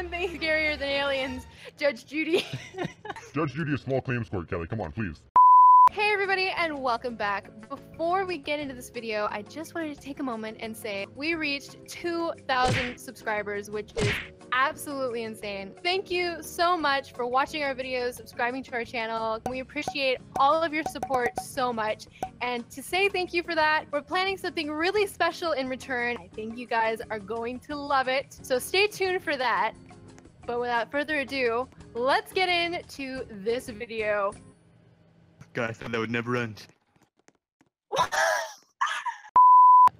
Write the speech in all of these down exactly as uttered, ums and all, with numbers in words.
one thing scarier than aliens, Judge Judy. Judge Judy is small claims court, Kelly. Come on, please. Hey everybody, and welcome back. Before we get into this video, I just wanted to take a moment and say we reached two thousand subscribers, which is absolutely insane. Thank you so much for watching our videos, subscribing to our channel. We appreciate all of your support so much. And to say thank you for that, we're planning something really special in return. I think you guys are going to love it. So stay tuned for that. But without further ado, let's get into this video. God, I thought that would never end.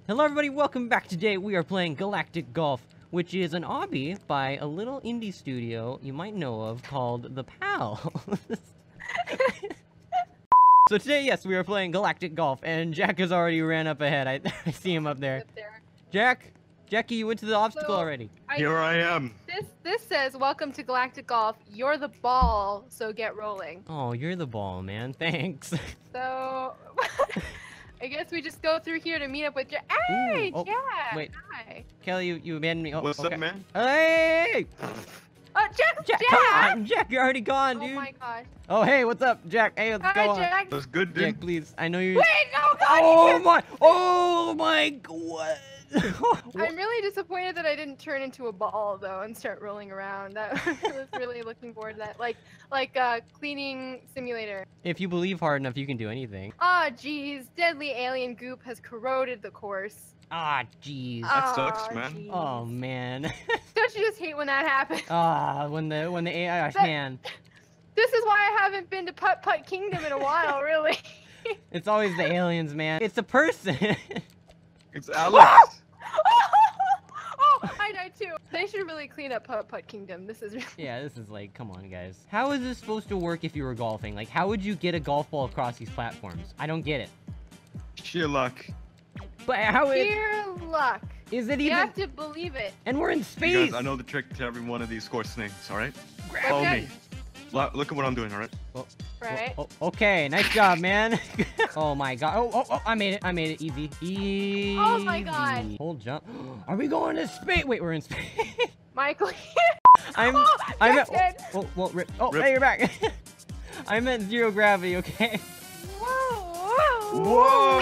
Hello everybody, welcome back. Today we are playing Galactic Golf, which is an obby by a little indie studio you might know of called The Pals. So today, yes, we are playing Galactic Golf, and Jack has already ran up ahead. I, I see him up there. Up there. Jack? Jackie, you went to the obstacle so, already. I, Here I am. This this says, welcome to Galactic Golf. You're the ball, so get rolling. Oh, you're the ball, man. Thanks. So, I guess we just go through here to meet up with your... Hey, oh, Jack! Wait. Hi. Kelly, you, you abandoned me. Oh, What's okay. up, man? Hey! Oh, Jack! Jack! Jack, Jack you're already gone, dude. Oh, my gosh. Oh, hey, what's up, Jack? Hey, what's going on? Hi, Jack. What's good, dude? Jack, please. I know you're... Wait, no, God! Oh, my... Oh, my... What? I'm really disappointed that I didn't turn into a ball though and start rolling around. That I was really looking forward to that, like like uh, cleaning simulator. If you believe hard enough, you can do anything. Ah, oh, jeez, deadly alien goop has corroded the course. Ah, oh, jeez. That sucks, man. Geez. Oh man. Don't you just hate when that happens? Ah, oh, when the when the A I that, man. This is why I haven't been to Putt-Putt Kingdom in a while, really. It's always the aliens, man. It's a person. It's Alex. I died too. They should really clean up Putt-Putt Kingdom. This is really... Yeah, this is like, come on, guys. How is this supposed to work if you were golfing? Like, how would you get a golf ball across these platforms? I don't get it. Sheer luck. But how is... Sheer luck. Is it even... You have to believe it. And we're in space! You guys, I know the trick to every one of these course things, alright? Okay. Follow me. Look at what I'm doing, alright? Oh, right. Oh, oh, okay, nice job, man. Oh my god. Oh, oh, oh, I made it. I made it. Easy. Easy. Oh my god. Hold jump. Are we going to space? Wait, we're in space. Michael. I'm. Oh, I'm at. Oh, oh, well, rip. Oh, rip. Hey, you're back. I'm at zero gravity, okay? Whoa. Whoa.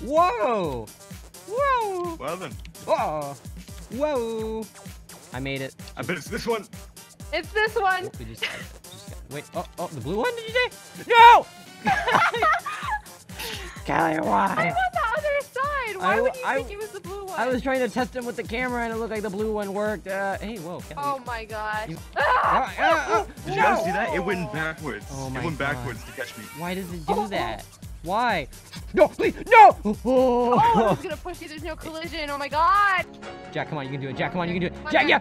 Whoa. Whoa. Whoa. Well then. Whoa. Whoa. I made it. I bet it's this one. It's this one. We just, just got, wait, oh, oh, the blue one, did you say? No! Kelly, why? I'm on the other side. Why I, would you I, think it was the blue one? I was trying to test him with the camera, and it looked like the blue one worked. Uh, hey, whoa, Kelly. Oh my gosh. You, ah! Ah, ah, ah. Did you guys see that? It went backwards. Oh my it went backwards God. to catch me. Why does it do oh. that? Why? No, please, no! Oh, oh I was gonna push you. There's no collision. Oh my God. Jack, come on, you can do it. Jack, come on, you can do it. Jack, yeah.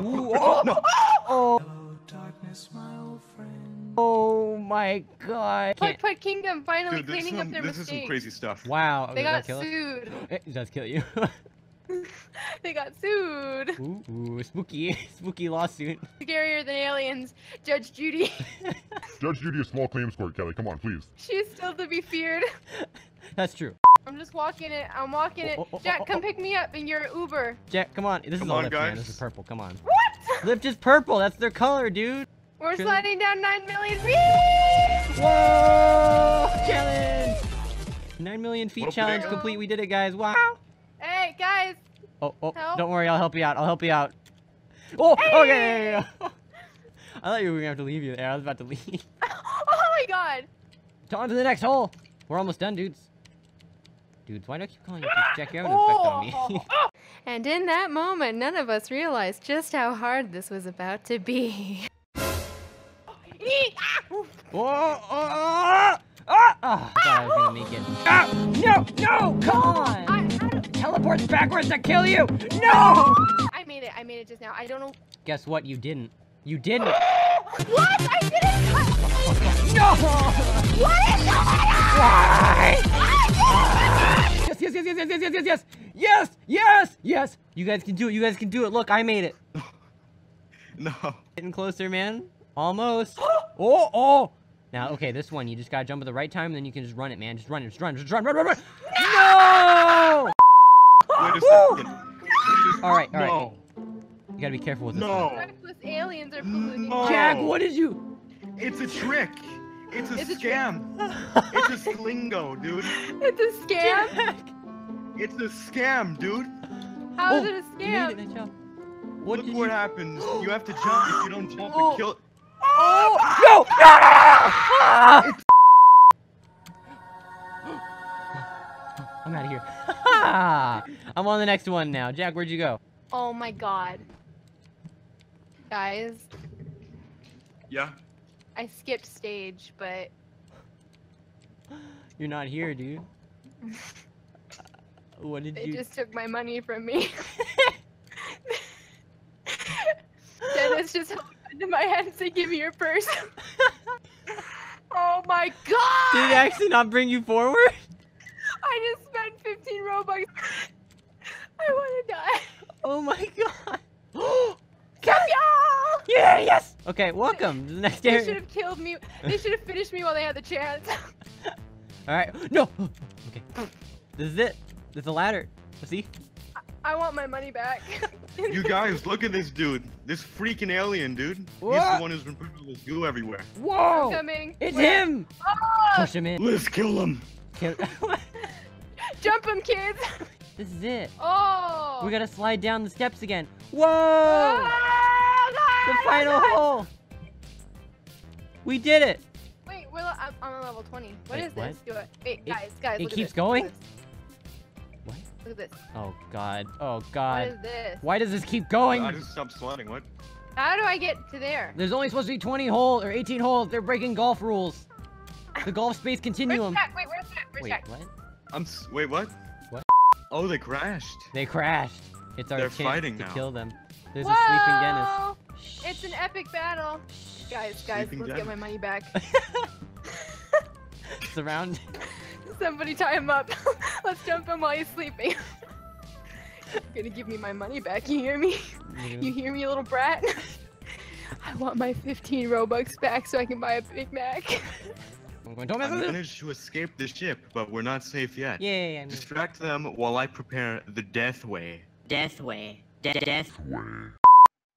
Ooh, oh, no. Oh. Hello, darkness, my old friend. Oh my God. Putt-Putt Kingdom finally Dude, cleaning some, up their this mistakes. This is some crazy stuff. Wow. Okay, they got sued. It? it does kill you. They got sued. Ooh, ooh, spooky, spooky lawsuit. Scarier than aliens, Judge Judy. Judge Judy is small claims court, Kelly. Come on, please. She's still to be feared. That's true. I'm just walking it. I'm walking it. Oh, oh, Jack, oh, oh, come oh. pick me up in your Uber. Jack, come on. This come is all on, lift, guys. Man. This is purple. Come on. What? Lift is purple. That's their color, dude. We're Trillion. sliding down nine million feet. Whoa! Challenge. Nine million feet what challenge complete. We did it, guys. Wow. Hey guys. Oh, oh, help. Don't worry, I'll help you out. I'll help you out. Oh, hey! Okay. I thought you were gonna have to leave you there. I was about to leave. Oh my God. On to the next hole. We're almost done, dudes. Dudes, why do I keep calling you? Jack, you have an effect on me. And in that moment, none of us realized just how hard this was about to be. Whoa! Oh! Ah! Oh, I was gonna make it. Ah! No! No! Come on! I, I Teleports backwards to kill you! No! I made it. I made it just now. I don't know. Guess what? You didn't. You didn't. What? I didn't. No! What is going on? Why? Yes, yes, yes, yes, yes, yes, yes, yes, yes, yes, yes. You guys can do it. You guys can do it. Look, I made it. No. Getting closer, man. Almost. Oh, oh. Now, okay, this one, you just gotta jump at the right time, and then you can just run it, man. Just run it. Just run. Just run. Run, run, run. No! Wait a second. All right, all right. No. You gotta be careful with this. No. Octopus aliens are polluting. No. Jack, what did you? It's a trick. It's a it's scam. A it's a Slingo, dude. It's a scam. Jack. It's a scam, dude. How oh, is it a scam? You made it, what Look what you... happens. You have to jump. If you don't jump, oh. it kills. Oh no! Ah! It's I'm out of here. I'm on the next one now. Jack, where'd you go? Oh my god. Guys. Yeah? I skipped stage, but... You're not here, dude. uh, what did they you- They just took my money from me. Dennis just held into my head and said, give me your purse. Oh my god! Did it actually not bring you forward? I just spent fifteen Robux. I want to die. Oh my god. Y'all! Yeah, yes! Okay, welcome to the next area. They should have killed me. They should have finished me while they had the chance. Alright. No! Okay. This is it. This is the ladder. Let's see. I, I want my money back. You guys, look at this dude. This freaking alien, dude. What? He's the one who's been putting this goo everywhere. Whoa! I'm coming. It's Where? him! Oh! Push him in. Let's kill him. Kill Jump him, kids! This is it. Oh! We gotta slide down the steps again. Whoa! Oh, God, the final God. hole! We did it! Wait, we're I'm on level twenty. What Wait, is what? this? Do it. Wait, it, guys, guys, it look keeps at this. going. Look at this. What? Look at this. Oh God! Oh God! What is this? Why does this keep going? I just stopped sliding. What? How do I get to there? There's only supposed to be twenty holes or eighteen holes. They're breaking golf rules. The golf space continuum. Where's Jack? Wait, where's Jack? Where's Wait, Jack? what? I'm. S Wait, what? What? Oh, they crashed. They crashed. It's our They're chance fighting to now. kill them. There's Whoa! a sleeping Dennis. It's an epic battle. Guys, guys, sleeping let's Dennis. get my money back. Surround. Somebody tie him up. Let's jump him while he's sleeping. You're gonna give me my money back. You hear me? Yeah. You hear me, little brat? I want my fifteen Robux back so I can buy a Big Mac. I managed to escape the ship, but we're not safe yet. Yeah, yeah, yeah. Distract them while I prepare the death way. Death way. De death way.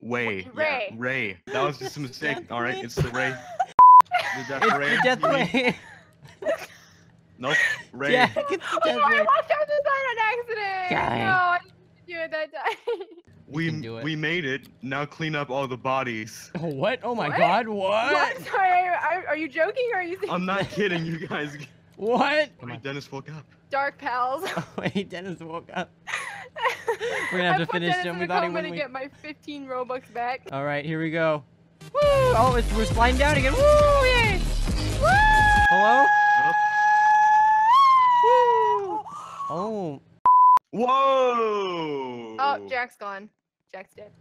Way. Ray. Yeah, ray. That was just a mistake. All right, way. it's the ray. The death it's ray. The death way. Nope. Ray. Yeah, it's the death oh, way. I walked out the side on accident. God. No, I didn't do it that time. We it. we made it. Now clean up all the bodies. Oh, what? Oh my what? God! What? what? Sorry, I, are you joking or are you? I'm not kidding, you guys. What? Wait, Dennis woke up. Dark pals. Oh, wait, Dennis woke up. We're gonna have I to finish Dennis him. We thought he wouldn't. I'm gonna get my fifteen Robux back. All right, here we go. Woo! Oh, it's, we're sliding down again. Woo! Yay! Woo! Hello? Woo! Oh. Whoa! Oh, Jack's gone. Jack's dead.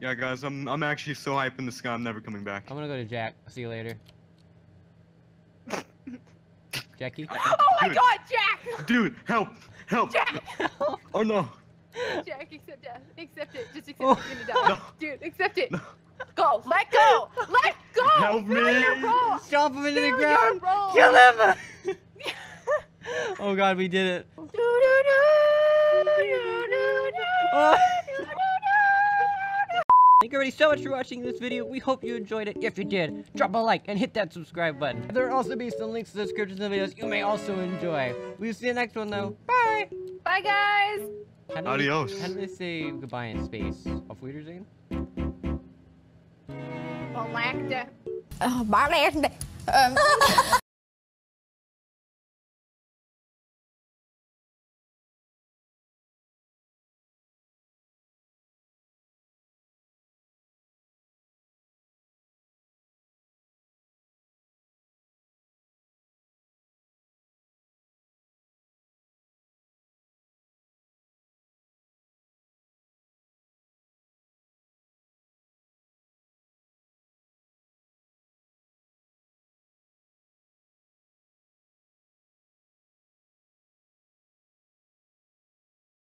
Yeah, guys, I'm I'm actually so hyped in the sky. I'm never coming back. I'm gonna go to Jack. See you later. Jackie. Oh my dude. God, Jack! Dude, help! Help! Jack! Oh no! Jack, accept death. Accept it. Just accept oh, it. You're gonna die. No. Dude, accept it. No. Go! Let go! Let go! Help Fill me! Stomp him into Fill the ground! Kill him! Oh God, we did it. Do, do, do. Uh, Thank you everybody so much for watching this video. We hope you enjoyed it. If you did, drop a like and hit that subscribe button. There will also be some links to the descriptions of the videos you may also enjoy. We'll see you next one though. Bye! Bye guys! How do Adios. We, how do they say goodbye in space? Auf Wiedersehen? Galactic. Oh,